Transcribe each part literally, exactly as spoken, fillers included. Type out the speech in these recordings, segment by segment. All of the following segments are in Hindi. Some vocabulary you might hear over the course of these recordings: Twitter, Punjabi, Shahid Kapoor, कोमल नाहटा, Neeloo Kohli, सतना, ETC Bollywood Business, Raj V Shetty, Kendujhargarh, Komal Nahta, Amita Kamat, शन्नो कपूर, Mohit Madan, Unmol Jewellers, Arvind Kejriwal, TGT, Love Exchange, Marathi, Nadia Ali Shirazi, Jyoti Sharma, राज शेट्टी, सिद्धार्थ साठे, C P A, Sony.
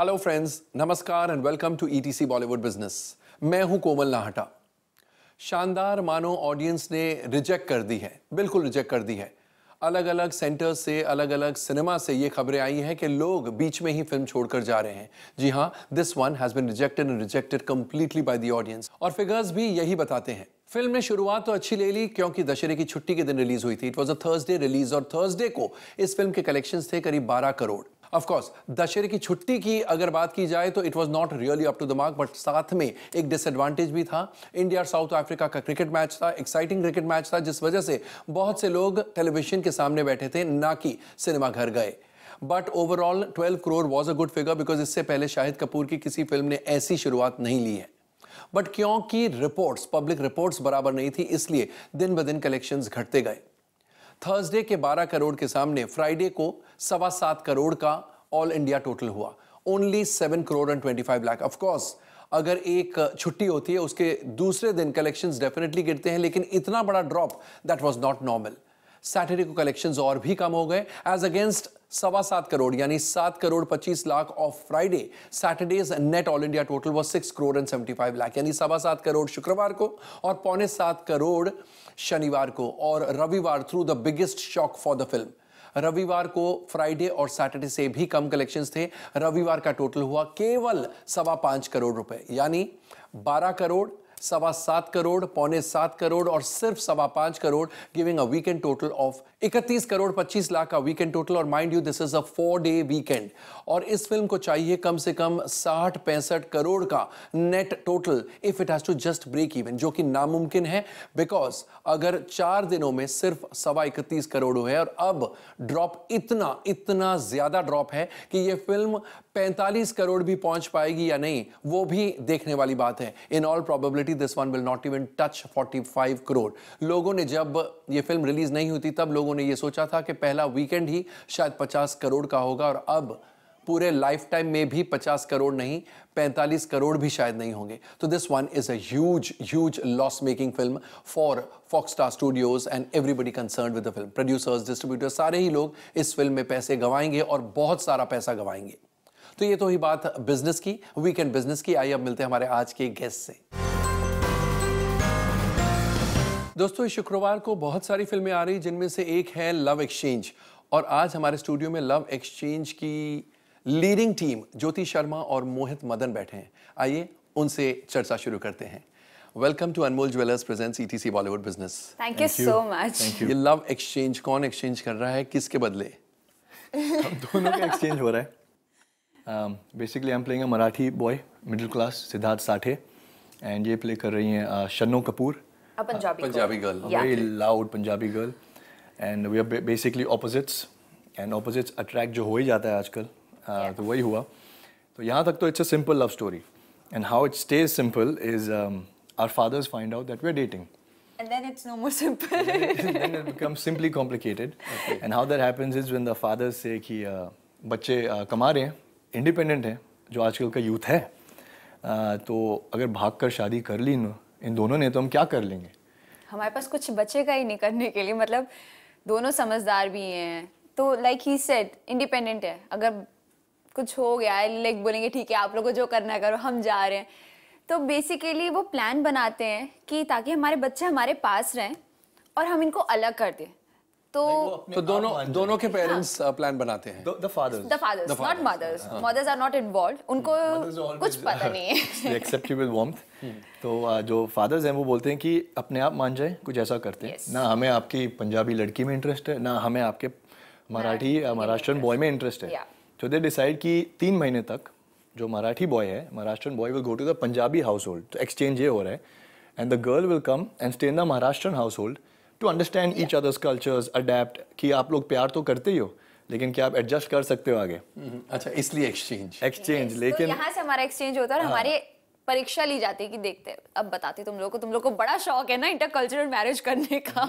हेलो फ्रेंड्स, नमस्कार and welcome to ETC Bollywood business. मैं हूं कोमल नाहटा। शानदार मानो ऑडियंस ने रिजेक्ट कर दी है, बिल्कुल रिजेक्ट कर दी है। अलग अलग सेंटर से, अलग अलग सिनेमा से ये खबरें आई हैं कि लोग बीच में ही फिल्म छोड़कर जा रहे हैं। जी हाँ, this one has been rejected and rejected completely by the audience. और फिगर्स भी यही बताते हैं। फिल्म ने शुरुआत तो अच्छी ले ली क्योंकि दशहरे की छुट्टी के दिन रिलीज हुई थी। It was a Thursday release और थर्सडे को इस फिल्म के कलेक्शंस थे करीब बारह करोड़। ऑफ कोर्स दशहरे की छुट्टी की अगर बात की जाए तो it was not really up to the mark, but साथ में एक डिसएडवांटेज भी था। इंडिया और साउथ अफ्रीका का क्रिकेट मैच था, एक्साइटिंग क्रिकेट मैच था, जिस वजह से बहुत से लोग टेलीविजन के सामने बैठे थे, ना कि सिनेमा घर गए। But overall twelve crore was a good figure because इससे पहले शाहिद कपूर की किसी फिल्म ने ऐसी शुरुआत नहीं ली है। बट क्योंकि रिपोर्ट्स, पब्लिक रिपोर्ट्स बराबर नहीं थी, इसलिए दिन ब दिन कलेक्शंस घटते गए। थर्सडे के बारह करोड़ के सामने फ्राइडे को सवा सात करोड़ का ऑल इंडिया टोटल हुआ, only seven crore and twenty five lakh. Of course अगर एक छुट्टी होती है उसके दूसरे दिन कलेक्शंस डेफिनेटली गिरते हैं, लेकिन इतना बड़ा drop that was not normal. Saturday को कलेक्शंस और भी कम हो गए एज अगेंस्ट सवा सात करोड़ यानी सात करोड़ पच्चीस lakh of Friday. Saturday's net all India total was six crore and seventy five lakh यानी सवा सात करोड़ शुक्रवार को और पौने सात करोड़ शनिवार को। और रविवार through the biggest shock for the film. रविवार को फ्राइडे और सैटरडे से भी कम कलेक्शंस थे। रविवार का टोटल हुआ केवल सवा पाँच करोड़ रुपए यानी बारह करोड़, सवा सात करोड़, पौने सात करोड़ और सिर्फ सवा पाँच crore giving a weekend total of इकतीस करोड़ पच्चीस लाख का वीकेंड टोटल। और mind you this is a four day weekend और इस फिल्म को चाहिए कम से कम साठ पैंसठ करोड़ का net total if it has to just break even, जो कि नामुमकिन है बिकॉज अगर चार दिनों में सिर्फ सवा इकतीस करोड़ हुए और अब ड्रॉप इतना इतना ज्यादा ड्रॉप है कि ये फिल्म पैंतालीस करोड़ भी पहुंच पाएगी या नहीं वो भी देखने वाली बात है। In all probability this one will not even touch forty-five crore. लोगों ने जब ये फिल्म रिलीज नहीं हुई थी तब लोगों ने ये सोचा था कि पहला वीकेंड ही शायद पचास करोड़ का होगा और अब पूरे लाइफ टाइम में भी पचास करोड़ नहीं पैंतालीस करोड़ भी शायद नहीं होंगे। तो this one is a huge huge loss making film for Fox Star Studios and everybody concerned with the film. Producers, distributors, सारे ही लोग इस फिल्म में पैसे गंवाएंगे और बहुत सारा पैसा गंवाएंगे। तो ये तो ही बात बिजनेस की, वीकेंड बिजनेस की। आइए अब मिलते हैं हमारे आज के गेस्ट से। दोस्तों, इस शुक्रवार को बहुत सारी फिल्में आ रही जिनमें से एक है लव एक्सचेंज और आज हमारे स्टूडियो में लव एक्सचेंज की लीडिंग टीम ज्योति शर्मा और मोहित मदन बैठे हैं। आइए उनसे चर्चा शुरू करते हैं। Welcome to Anmol jewellers presents ETC Bollywood business. Thank you so much. ये लव एक्सचेंज कौन एक्सचेंज कर रहा है, किसके बदले? दोनों का एक्सचेंज हो रहा है। Basically I am playing a Marathi boy, middle class, सिद्धार्थ साठे, and ये प्ले कर रही हैं शन्नो कपूर, a Punjabi, Punjabi girl, girl. Yeah. very loud Punjabi girl, and we are ba basically opposites, and opposites attract जो हो ही जाता है आजकल, uh, yeah. तो वही हुआ। तो यहाँ तक तो it's a simple love story, and how it stays simple is um, our fathers find out that we are dating, and then it's no more simple. then, it, then it becomes simply complicated, okay. and how that happens is when the fathers say कि uh, बच्चे uh, कमा रहे हैं, independent हैं, जो आजकल का youth है, uh, तो अगर भागकर शादी कर ली न इन दोनों ने तो हम क्या कर लेंगे, हमारे पास कुछ बचेगा ही नहीं करने के लिए। मतलब दोनों समझदार भी हैं तो लाइक ही सेड इंडिपेंडेंट है, अगर कुछ हो गया लाइक बोलेंगे ठीक है आप लोगों को जो करना है करो, हम जा रहे हैं। तो बेसिकली वो प्लान बनाते हैं कि ताकि हमारे बच्चे हमारे पास रहें और हम इनको अलग कर दें। तो तो दोनों दोनों के पेरेंट्स प्लान बनाते हैं, the fathers the fathers not mothers, mothers are not involved, उनको कुछ पता नहीं है। Acceptable warmth. तो जो फादर्स हैं वो बोलते हैं कि अपने आप मान जाए, कुछ ऐसा करते हैं ना, हमें आपकी पंजाबी लड़की में इंटरेस्ट है ना हमें आपके मराठी महाराष्ट्रन बॉय में इंटरेस्ट है। तो दे डिसाइड कि तीन महीने तक जो मराठी बॉय है, Maharashtrian boy will go to the Punjabi household. तो एक्सचेंज ये हो रहा है, and the girl will come and stay in the Maharashtrian household to understand each others cultures, adapt कि आप लोग प्यार तो करते ही हो लेकिन क्या आप एडजस्ट कर सकते हो आगे। अच्छा, इसलिए एक्सचेंज एक्सचेंज लेकिन तो यहाँ से हमारा एक्सचेंज होता है और हाँ। हमारे परीक्षा ली जाती है कि देखते हैं अब बताते तुम लोग को, तुम लोग को बड़ा शौक है ना इंटरकल्चरल मैरिज करने का,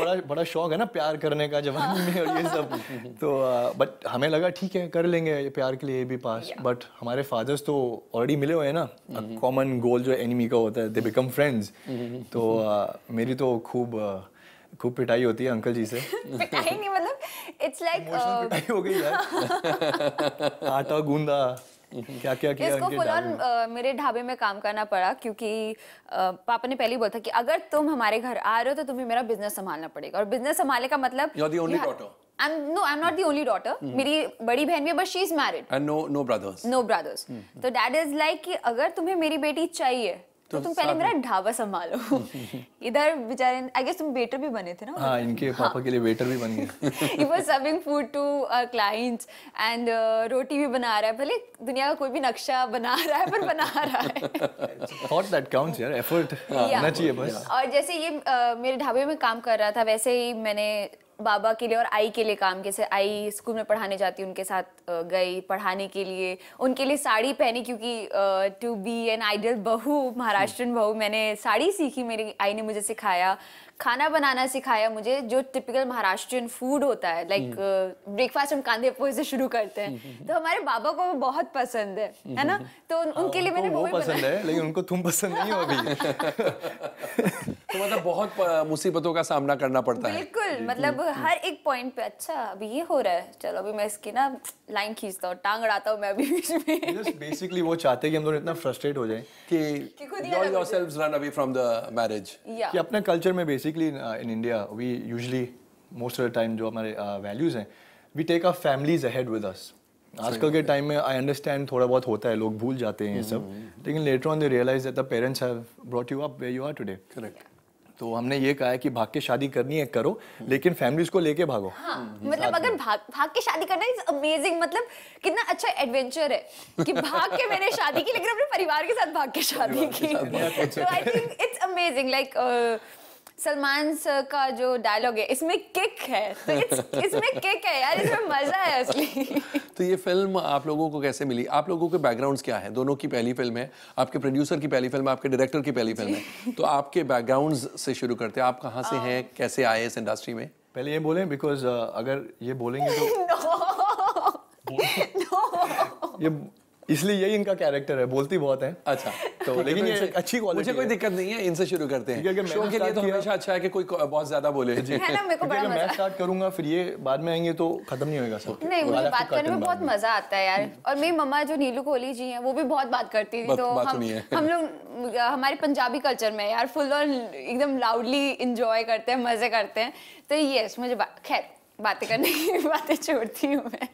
बड़ा बड़ा शौक है ना प्यार करने का जवानी में और ये सब। तो बट हमें लगा ठीक है कर लेंगे प्यार के लिए भी पास, बट हमारे फादर्स तो ऑलरेडी मिले हुए हैं ना, कॉमन गोल जो एनिमी का होता है दे बिकम फ्रेंड्स। तो मेरी तो खूब खूब पिटाई होती है अंकल जी से। पिटाई नहीं मतलब इट्स लाइक like, uh... पिटाई हो गई यार। आटा गूंदा क्या क्या किया इसको फुलन मेरे ढाबे में काम करना पड़ा, क्योंकि पापा ने पहले बोला था कि अगर तुम हमारे घर आ रहे हो तो तुम्हें मेरा बिजनेस संभालना पड़ेगा। और बिजनेस संभालने का मतलब you are the only daughter. I am no I am not the only daughter, मेरी बड़ी बहन भी है, but she is married and no no brothers no brothers तो डैड इज लाइक कि अगर तुम्हें मेरी बेटी चाहिए तो तुम पहले मेरा ढाबा संभालो। इधर बेचारे आई गेस तुम वेटर भी बने थे ना? हाँ, इनके पापा के लिए वेटर भी बन गए। He was serving food to clients and रोटी भी बना रहा है, भले दुनिया का कोई भी नक्शा बना रहा है पर बना रहा है। Thought that counts यार, effort होना चाहिए बस। और जैसे ये मेरे ढाबे में काम कर रहा था, वैसे ही मैंने बाबा के लिए और आई के लिए काम, जैसे आई स्कूल में पढ़ाने जाती उनके साथ गई पढ़ाने के लिए, उनके लिए साड़ी पहनी, क्योंकि टू बी एन आइडल बहू, महाराष्ट्रन बहू, मैंने साड़ी सीखी, मेरी आई ने मुझे सिखाया, खाना बनाना सिखाया मुझे, जो टिपिकल महाराष्ट्रियन फूड होता है, लाइक ब्रेकफास्ट हम कांदे पोहे से शुरू करते हैं, तो हमारे बाबा को वो बहुत पसंद है, है ना, तो उनके लिए मैंने वो पसंद है, लेकिन उनको तुम पसंद नहीं हो अभी। तो मतलब बहुत मुसीबतों का सामना करना पड़ता है। बिल्कुल, मतलब हर एक पॉइंट पे अच्छा अभी ये हो रहा है, चलो अभी मैं इसकी ना लाइन खींचता हूँ, टांग अड़ाता हूँ मैं अभी बीच में। जस्ट बेसिकली वो चाहते हैं कि हम लोग इतना फ्रस्ट्रेट हो जाएं कि you yourselves run away from the marriage। कि अपने कल्चर में basically in India we usually most of the time जो हमारे वैल्यूज हैं, we take our families ahead with us. आजकल के टाइम में आई अंडरस्टैंड थोड़ा बहुत होता है, लोग भूल जाते हैं ये सब, लेकिन later on they realise that the parents have brought you up where you are today. Correct. तो हमने ये कहा है कि भाग के शादी करनी है करो, लेकिन फैमिलीज को लेके भागो। हाँ, मतलब अगर भाग भाग के शादी करना इज अमेजिंग, मतलब कितना अच्छा एडवेंचर है कि भाग के मैंने शादी की, लेकिन अपने परिवार के साथ भाग के शादी की। तो I think it's amazing, like Salman sir का जो डायलॉग है इसमें किक है, तो इसमें किक है यार, इसमें मजा है असली। तो ये फिल्म आप लोगों को कैसे मिली? आप लोगों के बैकग्राउंड्स क्या है? दोनों की पहली फिल्म है, आपके प्रोड्यूसर की पहली फिल्म है, आपके डायरेक्टर की पहली फिल्म है, तो आपके बैकग्राउंड्स से शुरू करते हैं। आप कहाँ से हैं, कैसे आए इस इंडस्ट्री में? पहले ये बोलें, बिकॉज अगर ये बोलेंगे तो ये इसलिए यही इनका कैरेक्टर है, बोलती बहुत है। अच्छा, तो लेकिन ये अच्छी क्वालिटी, मुझे कोई दिक्कत नहीं है, इनसे शुरू करते हैं। शो के लिए तो हमेशा अच्छा है कि कोई बहुत ज्यादा बोले जी, है ना, मेरे को बड़ा मजा। मैं स्टार्ट करूंगा, फिर ये बाद में आएंगे, तो खत्म नहीं होएगा सब। नहीं, मुझे बात करने में बहुत मजा आता है यार। और मेरी मम्मा जो नीलू कोहली जी हैं, वो भी बहुत बात करती थी, तो हम लोग हमारे पंजाबी कल्चर में यार फुल ऑन एकदम लाउडली इंजॉय करते हैं, मजे करते हैं। तो यस, मुझे खैर बातें करने की बातें छोड़ती हूँ मैं।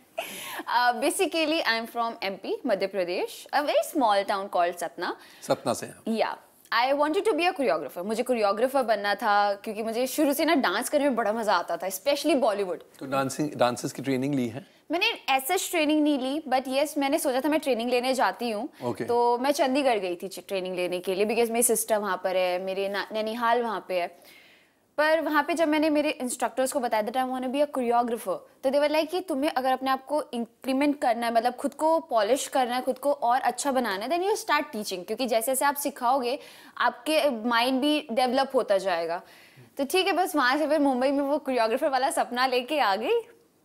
Basically I am from M P, Madhya Pradesh, a very small town called सतना। सतना से? Yeah, I wanted to be a choreographer. मुझे कोरियोग्राफर बनना था, क्योंकि मुझे शुरू से ना डांस करने में बड़ा मजा आता था, स्पेशली बॉलीवुड। तो डांसिंग डांसेस की ट्रेनिंग ली है? मैंने ऐसे ट्रेनिंग नहीं ली, बट येस मैंने सोचा था मैं ट्रेनिंग लेने जाती हूँ। okay. तो मैं चंडीगढ़ गई थी ट्रेनिंग लेने के लिए, बिकॉज मेरी सिस्टर वहाँ पर है, मेरे नैनीहाल वहाँ पे है। पर वहाँ पे जब मैंने मेरे इंस्ट्रक्टर्स को बताया that I want to be a choreographer, तो दे वर लाइक कि तुम्हें अगर अपने आप को इंक्रीमेंट करना है, मतलब खुद को पॉलिश करना है, खुद को और अच्छा बनाना है, देन यू स्टार्ट टीचिंग, क्योंकि जैसे जैसे आप सिखाओगे आपके माइंड भी डेवलप होता जाएगा। तो ठीक है, बस वहाँ से फिर मुंबई में वो कोरियोग्राफर वाला सपना लेके आ गई,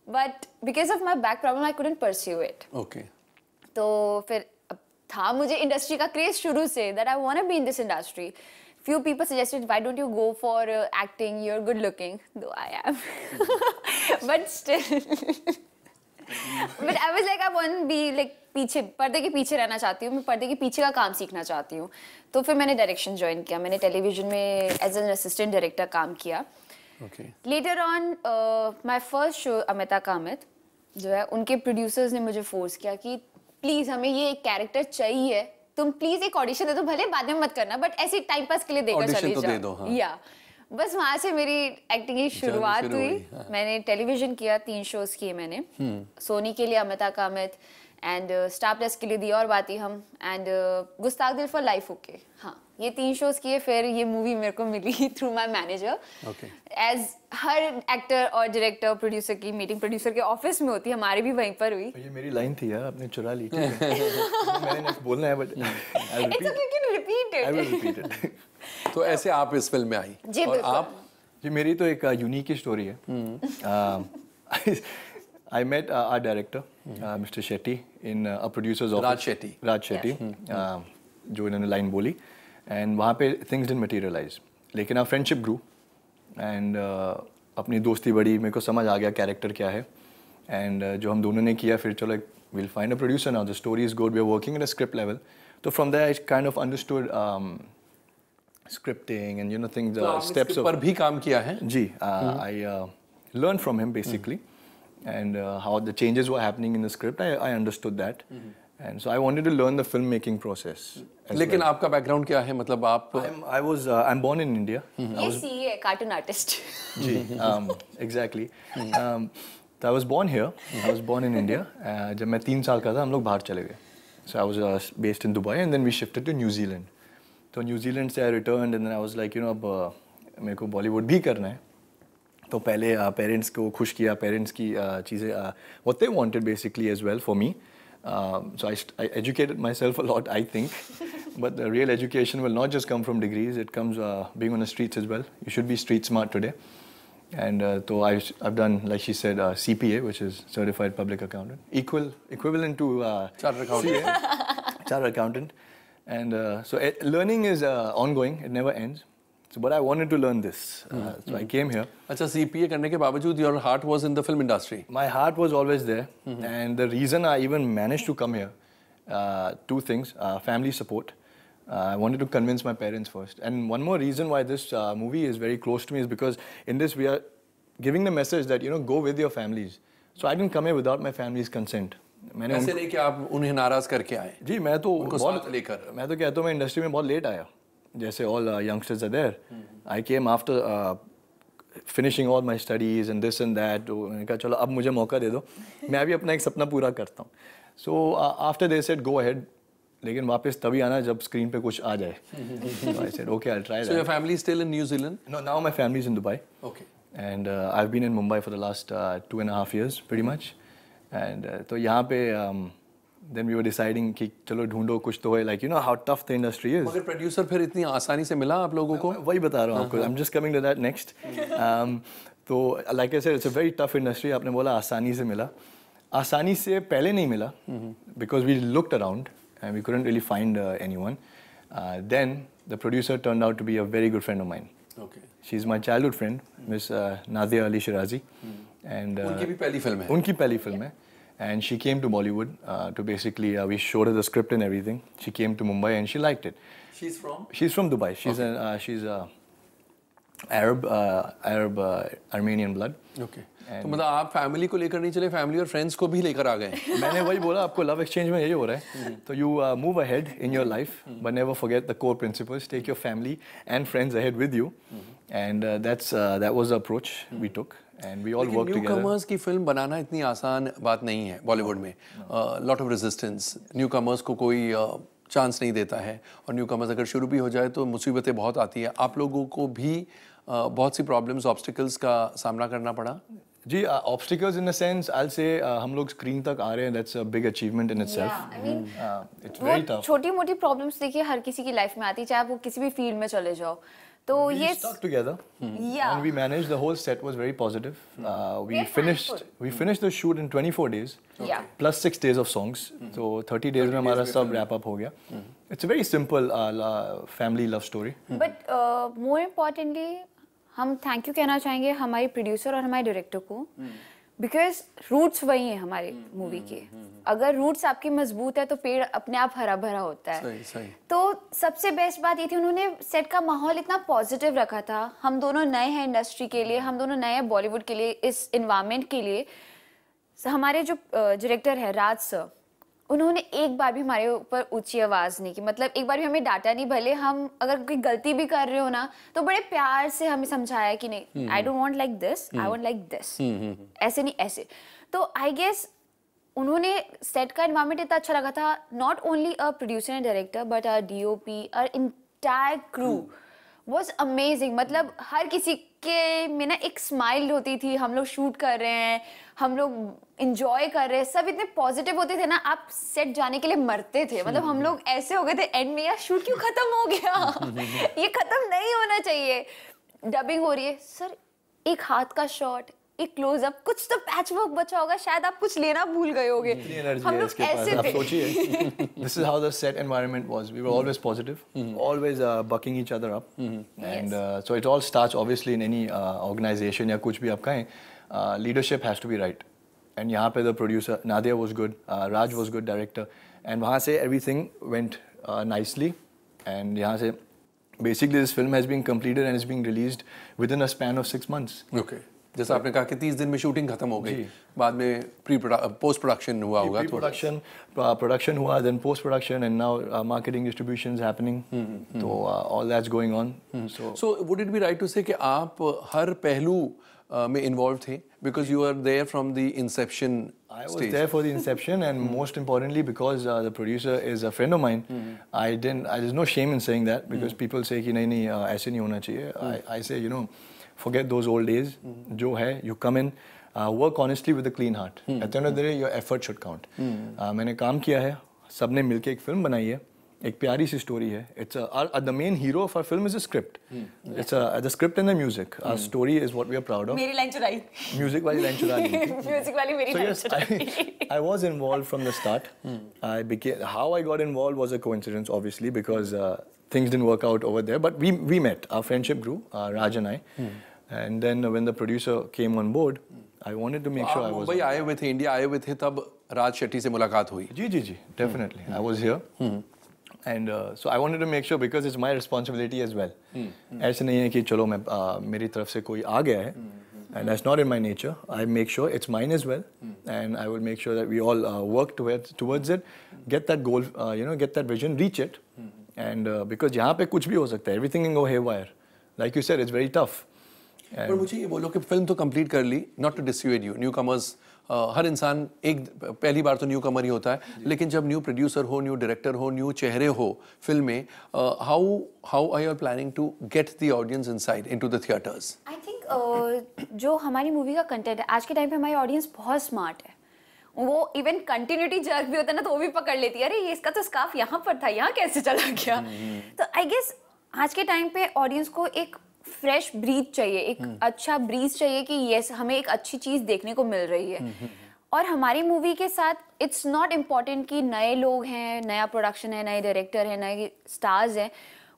but because of my back problem I couldn't pursue it. Okay, तो फिर था मुझे इंडस्ट्री का क्रेज शुरू से, that I want to be in this industry. Few people suggested, why don't you go for uh, acting? You're good looking, though I am, but still. But I was like, I want to be like पीछे, पर्दे के पीछे रहना चाहती हूँ मैं, पर्दे के पीछे का काम सीखना चाहती हूँ। तो फिर मैंने डायरेक्शन ज्वाइन किया, मैंने टेलीविजन में एज एन असिस्टेंट डायरेक्टर काम किया। Later on my first show Amita Kamat जो है, उनके प्रोड्यूसर्स ने मुझे फोर्स किया कि प्लीज़ हमें ये एक कैरेक्टर चाहिए, तुम प्लीज एक ऑडिशन दे दो, भले बाद में मत करना, बट ऐसे टाइम पास के लिए देकर चले जाओ। तो हाँ। या बस वहाँ से मेरी एक्टिंग की शुरुआत हुई। हाँ। मैंने टेलीविजन किया, तीन शोज किए मैंने, सोनी के लिए Amita Kamat and Star Plus के लिए दी और बाती हम एंड गुस्ताख दिल फॉर लाइफ। ओके, हाँ, ये तीन शोज किए। फिर ये मूवी मेरे को मिली थ्रू माई मैनेजर। एज हर एक्टर और डायरेक्टर प्रोड्यूसर की मीटिंग प्रोड्यूसर के ऑफिस में होती है, हमारी भी वहीं पर हुई। ये मेरी लाइन थी यार, आपने चुरा ली। मैंने नेक्स्ट बोलना है, but it's okay, you can repeat it, I will repeat it. तो ऐसे आप इस फिल्म में आई, और आप जी, मेरी तो एक यूनिक स्टोरी है। I met uh, our director, mm-hmm. uh, Mister Shetty, in uh, a producer's office. Raj Shetty. Raj Shetty, yes. uh, जो इन्होंने line बोली, and वहाँ पे things didn't materialize. लेकिन our friendship grew, and uh, अपनी दोस्ती बड़ी, मेरे को समझ आ गया character क्या है, and uh, जो हम दोनों ने किया, फिर चलो एक we'll find a producer now. The story is good. We're working at a script level. So from there, I kind of understood um, scripting and you know things, uh, so steps of. पर भी काम किया है. जी, uh, mm-hmm. I uh, learned from him basically, mm-hmm. and uh, how the changes were happening in the script. I, I understood that. Mm-hmm. And so I wanted to learn the filmmaking process. लेकिन आपका background क्या है? मतलब आप? I was uh, I'm born in India. ये सी है cartoon artist. Ji, um, exactly. Um, I was born here. I was born in India. Uh, जब मैं तीन साल का था, हम लोग बाहर चले गए. So I was uh, based in Dubai, and then we shifted to New Zealand. तो New Zealand से I returned, and then I was like, you know, अब uh, मेरे को Bollywood भी करना है. तो पहले uh, parents को खुश किया, parents की uh, चीजें, uh, what they wanted basically as well for me. Um, so I, I educated myself a lot, I think. But the real education will not just come from degrees; it comes uh, being on the streets as well. You should be street smart today. And uh, so I've, I've done, like she said, uh, C P A, which is Certified Public Accountant, equal equivalent to uh, Chartered Accountant. C A, Chartered Accountant. And uh, so uh, learning is uh, ongoing; it never ends. So, but I wanted to learn this, uh, mm-hmm. so I came here. अच्छा, C P A करने के बावजूद your heart was in the film industry. My heart was always there, mm-hmm. and the reason I even managed to come here, uh, two things: uh, family support. Uh, I wanted to convince my parents first, and one more reason why this uh, movie is very close to me is because in this we are giving the message that you know go with your families. So I didn't come here without my family's consent. मैंने ऐसे नहीं कि आप उन्हें नाराज करके आए. जी, मैं तो बहुत लेकर. मैं तो कहता हूँ मैं इंडस्ट्री में बहुत लेट आया. Jaise all uh, youngsters are there, mm-hmm. I came after uh, finishing all my studies and this and that. तो मैंने कहा चलो अब मुझे मौका दे दो, मैं भी अपना एक सपना पूरा करता हूँ. So uh, after they said go ahead, लेकिन वापस तभी आना जब स्क्रीन पे कुछ आ जाए. So I said okay, I'll try that. So your family is still in New Zealand? No, now my family is in Dubai. Okay. And uh, I've been in Mumbai for the last uh, two and a half years, pretty much. And uh, तो यहाँ पे um, then we were deciding कि चलो ढूंढो कुछ तो है, like you know how tough the industry is. मगर producer फिर इतनी आसानी से मिला आप लोगों को? वही बता रहा हूँ आपको. I'm just coming to that next. तो like I said, it's a very tough industry. आपने बोला आसानी से मिला. आसानी से पहले नहीं मिला, because we looked around and we couldn't really find uh, anyone. Uh, then the producer turned out to be a very good friend of mine. Okay. She's my childhood friend, Miss uh, Nadia Ali Shirazi. And uh, उनकी भी पहली फिल्म है. उनकी पहली फिल्म है. And she came to Bollywood uh, to basically uh, we showed her the script and everything. She came to Mumbai and she liked it. She's from? She's from Dubai. She's okay. a, uh, she's a Arab uh, Arab uh, Armenian blood. Okay. तो मतलब आप family को लेकर नहीं चले, family और friends को भी लेकर आ गए. मैंने वही बोला आपको love exchange में यही हो रहा है. तो you uh, move ahead in your life, but never forget the core principles. Take your family and friends ahead with you, and uh, that's uh, that was the approach we took. And we all work together. लेकिन newcomers की फिल्म बनाना इतनी आसान बात नहीं है बॉलीवुड में. Lot of resistance. Newcomers को कोई चांस नहीं देता है और newcomers अगर शुरू भी हो जाए तो मुसीबतें बहुत आती हैं. आप लोगों को भी बहुत सी problems, obstacles का सामना करना पड़ा. जी, obstacles in a sense, I'll say हम लोग स्क्रीन तक आ रहे हैं. That's a big achievement in itself. Yeah, I mean, it's very tough. छोटी-मोटी problems देखिए हर किसी की लाइफ में आती है, चाहे वो किसी भी फील्ड में चले जाओ. So we yes. stuck together, mm-hmm. yeah. and we managed. The whole set was very positive. Uh, we finished. Mindful. We finished the shoot in twenty-four days, okay. yeah. plus six days of songs. Mm-hmm. So thirty days में हमारा सब wrap up हो गया. Mm-hmm. It's a very simple uh, family love story. Mm-hmm. But uh, more importantly, हम thank you कहना चाहेंगे हमारे producer और हमारे director को, mm-hmm. because roots वही हैं हमारे mm-hmm. movie के. Mm-hmm. अगर roots आपके मजबूत है तो पेड़ अपने आप हरा भरा होता है. सही सही. तो सबसे बेस्ट बात ये थी उन्होंने सेट का माहौल इतना पॉजिटिव रखा था. हम दोनों नए हैं इंडस्ट्री के लिए, हम दोनों नए हैं बॉलीवुड के लिए, इस इन्वायरमेंट के लिए. हमारे जो डायरेक्टर है राज सर, उन्होंने एक बार भी हमारे ऊपर ऊंची आवाज़ नहीं की. मतलब एक बार भी हमें डांटा नहीं. भले हम अगर कोई गलती भी कर रहे हो ना तो बड़े प्यार से हमें समझाया कि नहीं, I don't want like this, I want like this, ऐसे नहीं ऐसे. तो आई गेस उन्होंने सेट का एनवायरमेंट इतना अच्छा लगा था. Not only a producer and director but a DOP, a entire crew was amazing. मतलब हर किसी के में ना एक स्माइल होती थी. हम लोग शूट कर रहे हैं, हम लोग एंजॉय कर रहे हैं, सब इतने पॉजिटिव होते थे ना. आप सेट जाने के लिए मरते थे. मतलब हम लोग ऐसे हो गए थे एंड में, यार शूट क्यों खत्म हो गया, ये खत्म नहीं होना चाहिए. डबिंग हो रही है, सर एक हाथ का शॉट, एक क्लोजअप, कुछ तो पैचवर्क बचा होगा, शायद आप कुछ लेना भूल गए होंगे. हम लोग ऐसे थे. This is how the set environment was. We were always positive, always uh, bucking each other up, and uh, so it all starts obviously in any uh, organization या कुछ भी आप कहें, leadership has to be right. and यहाँ पे the producer Nadia was good, uh, Raj was good director, and वहाँ से everything went uh, nicely, and यहाँ से basically this film has been completed and is being released within a span of six months. Okay. जैसा आपने कहा कि तीस दिन में शूटिंग खत्म हो गई, बाद में प्री पोस्ट प्रोडक्शन हुआ होगा, प्रोडक्शन प्रोडक्शन हुआ, then post production, and now marketing distribution is happening, तो all that's going on. So would it be right to say कि आप हर पहलू uh, में इन्वॉल्व थे, because you are there from the inception. I was stage. there for the inception, and mm. most importantly, because uh, the producer is a friend of mine, mm. I didn't. I, there's no shame in saying that, because mm. people say कि नहीं नहीं ऐसे नहीं होना चाहिए. I I say, you know, forget those old days. Mm. जो है, you come in, uh, work honestly with a clean heart. Mm. At the end of the day, your effort should count. Mm. uh, मैंने काम किया है, सबने मिलके एक फिल्म बनाई है, एक प्यारी सी स्टोरी है. It's a, our, uh, the main hero of our film is a script. Mm. It's a, uh, the script and the music. Mm. Our story is what we are proud of. मेरी लाइन चुराई. Music वाली लाइन चुराई. Music वाली मेरी लाइन चुराई. So yes, I, I was involved from the start. Mm. I became. How I got involved was a coincidence, obviously, because uh, things didn't work out over there. But we we met. Our friendship grew. Uh, Raj and I. Mm. And then when the producer came on board, I wanted to make sure I was. Mumbai आए हुए थे, इंडिया आए हुए थे, तब राज शेट्टी से मुलाकात हुई. जी जी जी, definitely. I was here. And uh, so I wanted to make sure, because it's my responsibility as well. ऐसे नहीं है कि चलो मैं मेरी तरफ से कोई आ गया है, and that's not in my nature. I make sure it's mine as well, and I will make sure that we all uh, work towards towards it, get that goal, uh, you know, get that vision, reach it, and uh, because यहाँ पे कुछ भी हो सकता है, everything can go haywire. Like you said, it's very tough. पर मुझे ये बोलो कि फिल्म तो कंप्लीट कर ली, not to dissuade you, newcomers. Uh, हर इंसान एक पहली बार तो न्यू कमर ही होता है, लेकिन जब न्यू प्रोड्यूसर हो, न्यू डायरेक्टर हो, न्यू चेहरे हो फिल्म में, how how are you planning to get the audience inside into the theatres? I think जो हमारी मूवी का कंटेंट है, आज के टाइम पे हमारी ऑडियंस बहुत स्मार्ट है. वो इवन कंटिन्यूटी जर्क भी होता है ना, तो वो भी पकड़ लेती है, अरे ये इसका तो स्कार्फ यहाँ पर था, यहाँ कैसे चला गया. hmm. तो आई गेस आज के टाइम पे ऑडियंस को एक फ्रेश ब्रीथ चाहिए, एक hmm. अच्छा ब्रीथ चाहिए कि यस, हमें एक अच्छी चीज़ देखने को मिल रही है. hmm. और हमारी मूवी के साथ इट्स नॉट इम्पॉर्टेंट कि नए लोग हैं, नया प्रोडक्शन है, नए डायरेक्टर हैं, नए स्टार्स हैं.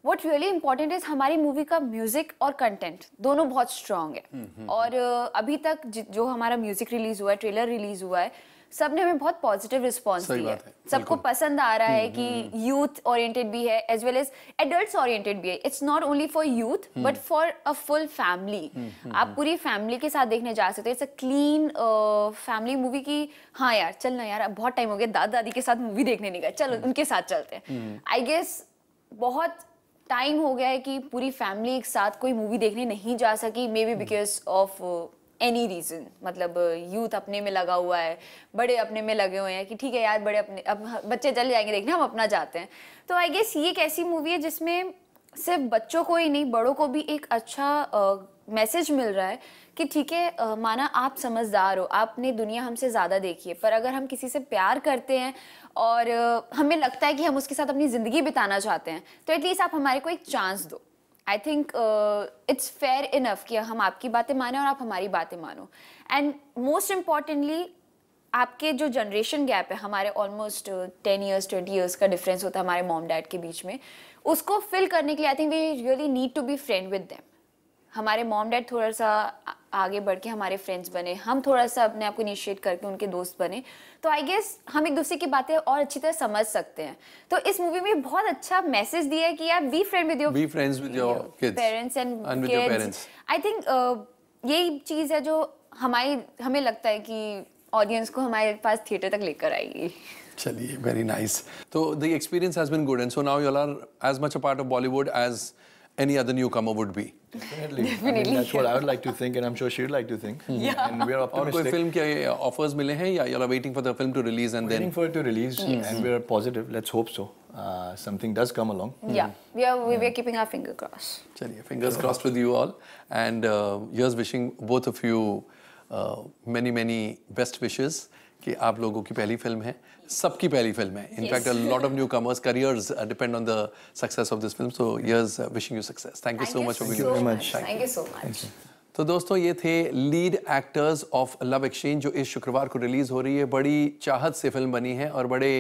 व्हाट रियली इम्पॉर्टेंट इज़ हमारी मूवी का म्यूज़िक और कंटेंट दोनों बहुत स्ट्रॉन्ग है. hmm. और अभी तक जो हमारा म्यूज़िक रिलीज़ हुआ है, ट्रेलर रिलीज़ हुआ है, सब ने हमें बहुत पॉजिटिव रिस्पॉन्स दिया है, सबको पसंद आ रहा है कि यूथ ओरिएंटेड भी है, as well as adults oriented भी है. It's not only for youth but for a full family, आप पूरी फैमिली के साथ देखने जा सकते हो. It's a clean family movie की, हाँ यार चल ना यार, अब बहुत टाइम हो गया दादा दादी के साथ मूवी देखने नहीं गए, चलो hmm. उनके साथ चलते हैं. I hmm. गेस बहुत टाइम हो गया है कि पूरी फैमिली एक साथ कोई मूवी देखने नहीं जा सकी, maybe because of any reason. मतलब यूथ अपने में लगा हुआ है, बड़े अपने में लगे हुए हैं कि ठीक है यार, बड़े अपने, अब बच्चे चले जाएंगे देखने, हम अपना जाते हैं. तो आई गेस ये एक ऐसी मूवी है जिसमें सिर्फ बच्चों को ही नहीं, बड़ों को भी एक अच्छा मैसेज uh, मिल रहा है कि ठीक है, uh, माना आप समझदार हो, आपने दुनिया हमसे ज़्यादा देखी है, पर अगर हम किसी से प्यार करते हैं और uh, हमें लगता है कि हम उसके साथ अपनी ज़िंदगी बिताना चाहते हैं, तो एटलीस्ट आप हमारे को एक चांस दो. I think it's fair enough कि हम आपकी बातें माने और आप हमारी बातें मानो. एंड मोस्ट इम्पॉर्टेंटली, आपके जो जनरेशन गैप है, हमारे almost ten years twenty years का डिफरेंस होता है हमारे मॉम डैड के बीच में, उसको फिल करने के लिए I think we really need to be friend with them. हमारे मॉम डैड थोड़ा सा आगे बढ़ के हमारे फ्रेंड्स बने, हम थोड़ा सा अपने आप को इनिशिएट करके उनके दोस्त बने, तो आई गेस हम एक दूसरे की बातें और अच्छी तरह समझ सकते हैं. तो इस मूवी में बहुत अच्छा मैसेज दिया है कि यार be friend with your be friends with your kids, parents and kids. I think यही चीज़ है जो हमारी, हमें लगता है कि ऑडियंस को हमारे पास थिएटर तक लेकर आएगी. चलिए, वेरी नाइस. तो the experience has been good, and so now you all are as much a part of Bollywood as any other newcomer would be. Definitely. Definitely. I mean, that's what I would like to think, and I'm sure she'd like to think. Mm-hmm. Yeah. And we are optimistic. और कोई film के offers मिले हैं या you're waiting for the film to release and waiting then. Waiting for it to release, yes. And we are positive. Let's hope so. Uh, something does come along. Yeah. Mm-hmm. We are we, yeah. we are keeping our finger crossed. चलिए, fingers crossed with you all, and uh, here's wishing both of you uh, many many best wishes. कि आप लोगों की पहली फिल्म है, सबकी पहली फिल्म है. In fact a lot of newcomers careers depend on the success of this film. So yes, wishing you success. Thank you so much for being here. Thank you so much. तो दोस्तों, ये थे lead actors of Love Exchange, जो इस शुक्रवार को रिलीज हो रही है. बड़ी चाहत से फिल्म बनी है और बड़े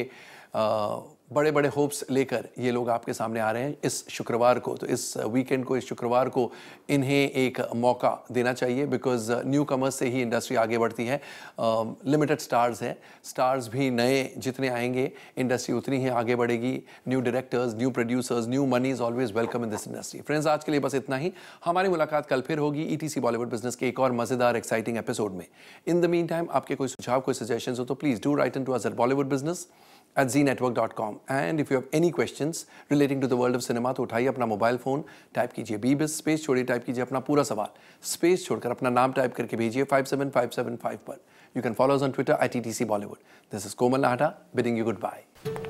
बड़े बड़े होप्स लेकर ये लोग आपके सामने आ रहे हैं इस शुक्रवार को, तो इस वीकेंड को, इस शुक्रवार को इन्हें एक मौका देना चाहिए बिकॉज न्यू कमर्स से ही इंडस्ट्री आगे बढ़ती है. लिमिटेड स्टार्स हैं, स्टार्स भी नए जितने आएंगे इंडस्ट्री उतनी ही आगे बढ़ेगी. New directors, new producers, new money is always welcome in this industry. Friends, आज के लिए बस इतना ही. हमारी मुलाकात कल फिर होगी E T C Bollywood business के एक और मज़ेदार एक्साइटिंग एपिसोड में. इन द मीन टाइम आपके कोई सुझाव, कोई सजेशन हो तो please do write in to us at Bollywood business at Z network dot com. And if you have any questions relating to the world of cinema, तो उठाइए अपना मोबाइल फ़ोन, टाइप कीजिए बीबिस, स्पेस छोड़िए, टाइप कीजिए अपना पूरा सवाल, स्पेस छोड़कर अपना नाम टाइप करके भेजिए five seven five seven five पर. You can follow us on Twitter at E T C Bollywood. This is Komal Nahta bidding you goodbye.